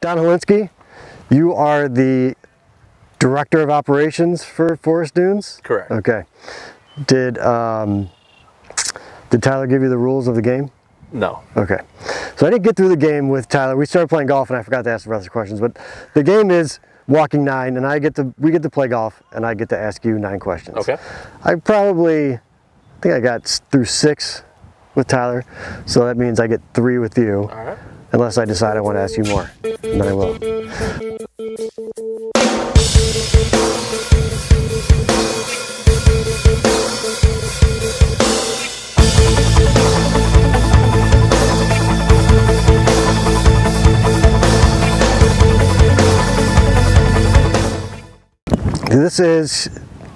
Don Helinski, you are the Director of Operations for Forest Dunes? Correct. Okay. Did Tyler give you the rules of the game? No. Okay. So I didn't get through the game with Tyler. We started playing golf and I forgot to ask the rest of the questions, but the game is walking nine and we get to play golf and I get to ask you 9 questions. Okay. I think I got through 6 with Tyler, so that means I get 3 with you. All right. Unless I decide I want to ask you more, and then I will.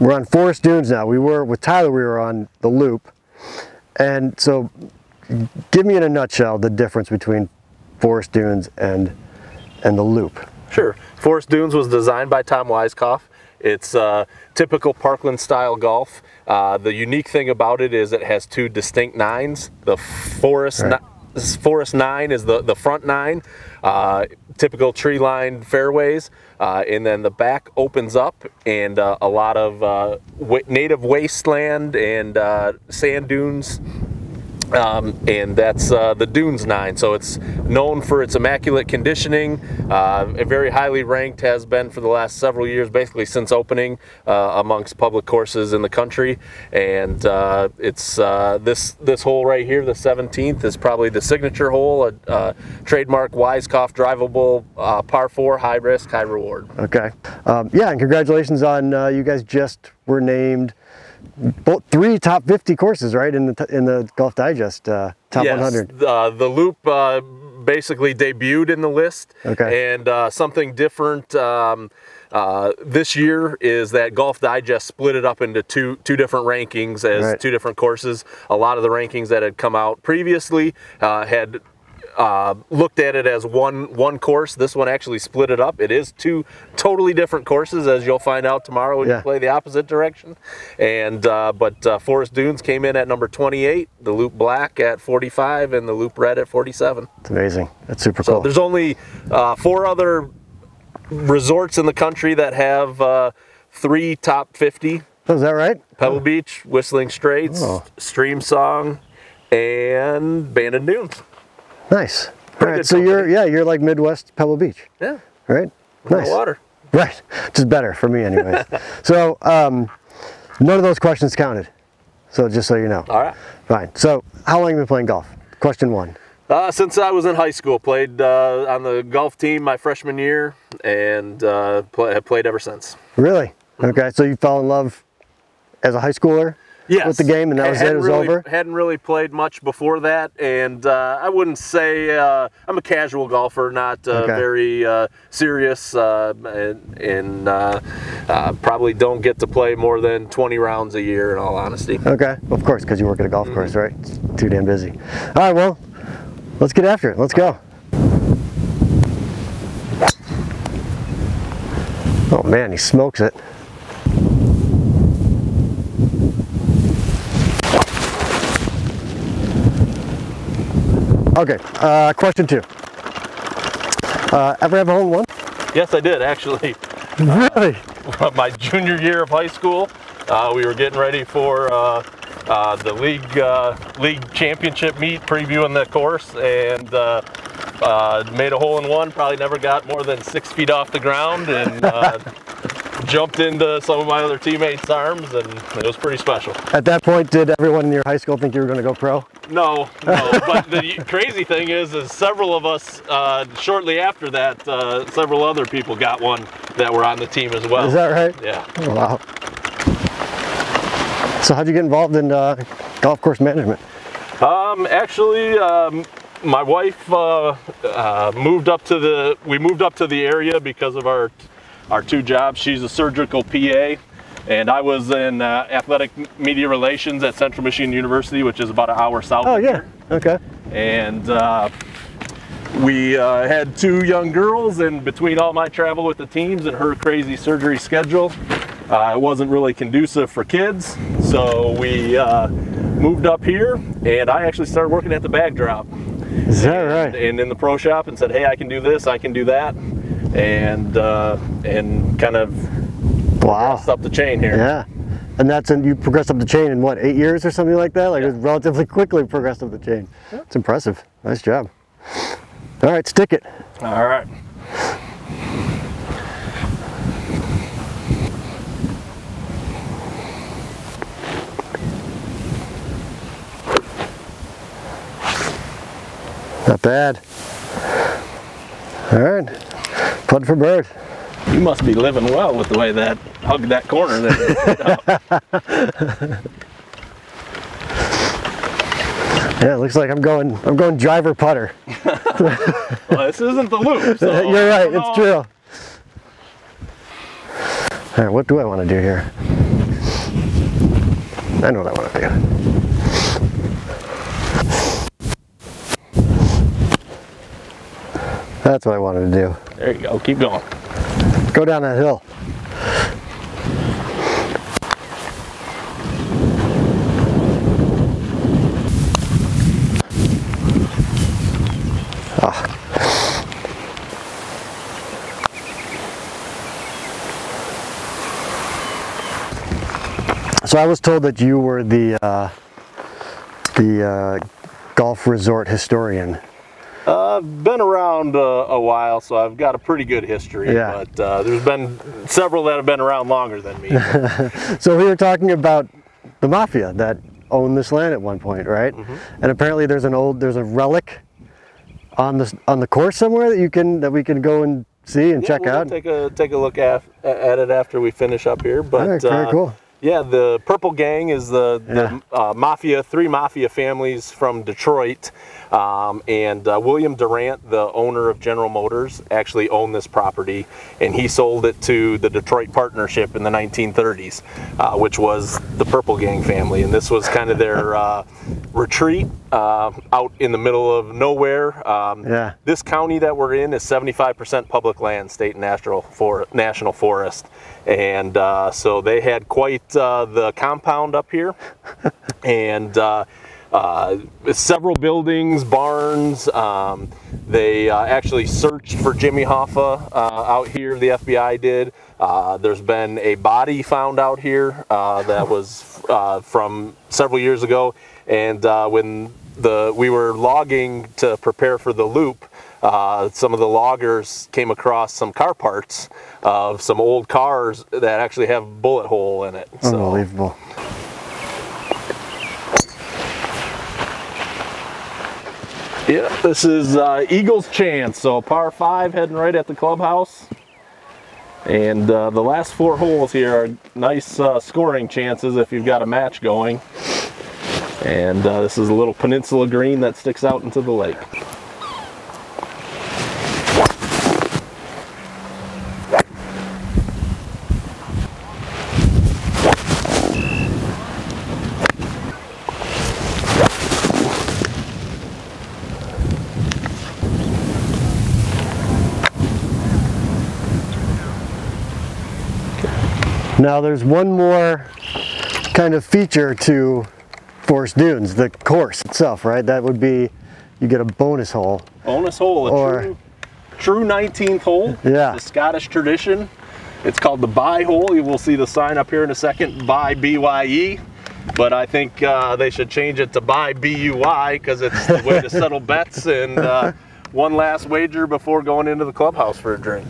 We're on Forest Dunes now. With Tyler, we were on the loop. And so, give me in a nutshell the difference between Forest Dunes and the loop. Sure. Forest Dunes was designed by Tom Weiskopf. It's typical Parkland style golf. The unique thing about it is it has 2 distinct 9s. The Forest 9 is the front 9, typical tree-lined fairways, and then the back opens up, and a lot of native wasteland and sand dunes. And that's the Dunes 9, so it's known for its immaculate conditioning, very highly ranked, has been for the last several years, basically since opening, amongst public courses in the country. And it's this hole right here, the 17th, is probably the signature hole, a trademark Weiskopf drivable par 4, high risk, high reward. Okay. Yeah, and congratulations on you guys just were named three top 50 courses, right, in the Golf Digest top 100. The Loop basically debuted in the list. Okay. And something different this year is that Golf Digest split it up into two different rankings as right. 2 different courses. A lot of the rankings that had come out previously had looked at it as one course. This one actually split it up. It is 2 totally different courses, as you'll find out tomorrow when you play the opposite direction. And but Forest Dunes came in at number 28, the Loop Black at 45, and the Loop Red at 47. It's amazing. That's super cool. So there's only 4 other resorts in the country that have 3 top 50. Oh, is that right? Pebble Beach, Whistling Straits, Streamsong, and Bandon Dunes. Nice. All right, so you're like Midwest Pebble Beach. Yeah. Right? Nice. Water. Right. Just better for me anyways. So none of those questions counted. So just so you know. All right. Fine. So how long have you been playing golf? Question 1. Since I was in high school, played on the golf team my freshman year, and have played ever since. Really? Mm-hmm. Okay. So you fell in love as a high schooler? Yes. With the game, and that was it. It was over. Hadn't really played much before that, and I wouldn't say I'm a casual golfer, not very serious, and probably don't get to play more than 20 rounds a year, in all honesty. Okay, well, of course, because you work at a golf course, right? It's too damn busy. All right, well, let's get after it. Let's go. Oh man, he smokes it. Okay, question 2. Ever have a hole-in-one? Yes, I did, actually. Really? My junior year of high school, we were getting ready for the league championship meet, previewing the course, and made a hole-in-one, probably never got more than 6 feet off the ground, and jumped into some of my other teammates' arms, and it was pretty special. At that point, did everyone in your high school think you were going to go pro? No, but the crazy thing is several of us, shortly after that, several other people got one that were on the team as well. Is that right? Yeah. Oh, wow. So how'd you get involved in golf course management? Actually, my wife we moved up to the area because of our 2 jobs. She's a surgical PA, and I was in athletic media relations at Central Michigan University, which is about an hour south. Oh, yeah. Okay. And we had 2 young girls, and between all my travel with the teams and her crazy surgery schedule, it wasn't really conducive for kids. So we moved up here, and I actually started working at the bag drop. Is that right? And in the pro shop and said, hey, I can do this, I can do that, and kind of progressed up the chain here. Yeah. And that's, and you progressed up the chain in what, 8 years or something like that? Like it was relatively quickly progressed up the chain. Yeah. It's impressive. Nice job. All right, stick it. All right. Not bad. All right, putt for bird. You must be living well with the way that hugged that corner there. Yeah, it looks like I'm going driver putter. Well, this isn't the loop. So you're right. It's true. All right, what do I want to do here? I know what I want to do. That's what I wanted to do. There you go, keep going. Go down that hill. Ah. So I was told that you were the golf resort historian. I've been around a while, so I've got a pretty good history, but there's been several that have been around longer than me. So we were talking about the mafia that owned this land at one point, right? Mm-hmm. And apparently there's a relic on the course somewhere that we can go and see and check out. Take a look at it after we finish up here, but very cool. Yeah, the Purple Gang is three mafia families from Detroit, and William Durant, the owner of General Motors, actually owned this property, and he sold it to the Detroit Partnership in the 1930s, which was the Purple Gang family, and this was kind of their retreat out in the middle of nowhere. This county that we're in is 75% public land, state and national forest, and so they had quite the compound up here, and several buildings, barns. They actually searched for Jimmy Hoffa out here, the FBI did. There's been a body found out here that was from several years ago, and when we were logging to prepare for the loop, some of the loggers came across some car parts of some old cars that actually have a bullet hole in it. Unbelievable. So, yeah, this is Eagle's Chance, so par 5 heading right at the clubhouse. And the last 4 holes here are nice scoring chances if you've got a match going. And this is a little peninsula green that sticks out into the lake. Now there's one more kind of feature to Forest Dunes, the course itself, right? That would be, you get a bonus hole. Bonus hole, a true 19th hole. Yeah. The Scottish tradition. It's called the bye hole. You will see the sign up here in a second, bye, BYE. But I think they should change it to bye, BUY, because it's the way to settle bets and one last wager before going into the clubhouse for a drink.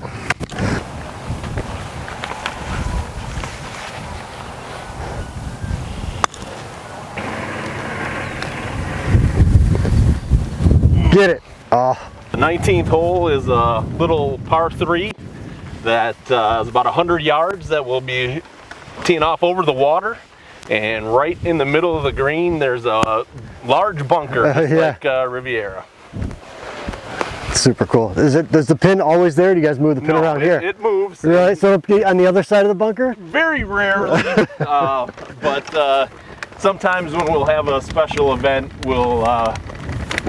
Get it. The 19th hole is a little par 3 that is about 100 yards that will be teeing off over the water, and right in the middle of the green there's a large bunker like Riviera. Super cool. Is the pin always there? Do you guys move the pin around here? It moves. Really? So on the other side of the bunker? Very rarely, but sometimes when we'll have a special event, we'll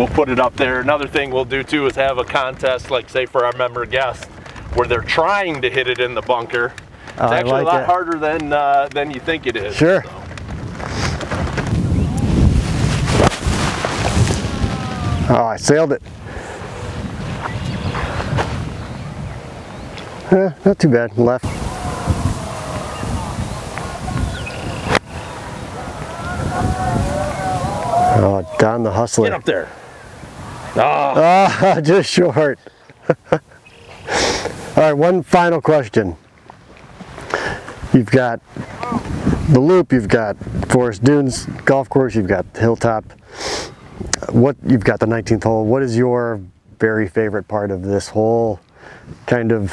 put it up there. Another thing we'll do too is have a contest, like say for our member guests, where they're trying to hit it in the bunker. It's actually like a lot harder than you think it is. Sure. So. Oh, I sailed it. Not too bad. Left. Oh, Don the hustler. Get up there. Oh, just short. All right, one final question. You've got the Loop, you've got Forest Dunes Golf Course, you've got Hilltop. You've got the 19th hole. What is your very favorite part of this whole kind of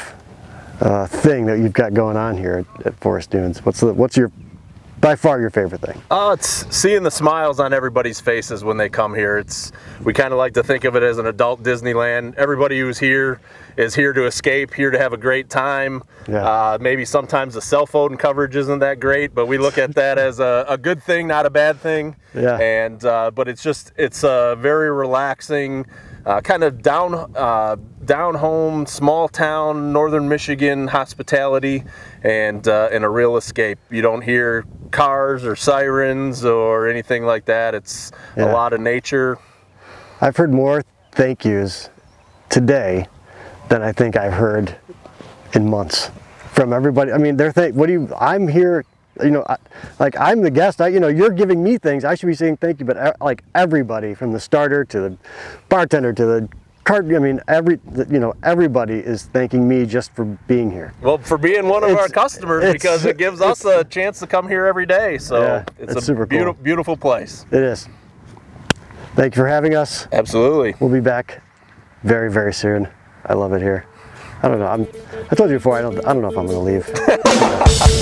thing that you've got going on here at Forest Dunes? What's your by far your favorite thing? Oh, it's seeing the smiles on everybody's faces when they come here. We kind of like to think of it as an adult Disneyland. Everybody who's here is here to escape, here to have a great time. Yeah. Maybe sometimes the cell phone coverage isn't that great, but we look at that as a good thing, not a bad thing. Yeah. And but it's a very relaxing, kind of down home, small town, Northern Michigan hospitality, and a real escape. You don't hear cars or sirens or anything like that. It's a lot of nature. I've heard more thank yous today than I think I've heard in months from everybody. I mean, they're thinking, I'm here, you know, like I'm the guest, you know, you're giving me things, I should be saying thank you, but like everybody, from the starter to the bartender to the cart, I mean, you know, everybody is thanking me just for being here. Well, for being one of our customers, because it gives us a chance to come here every day, so yeah, it's a beautiful, cool. Beautiful place. It is. Thank you for having us. Absolutely. We'll be back very, very soon. I love it here. I don't know, I told you before, I don't know if I'm gonna leave.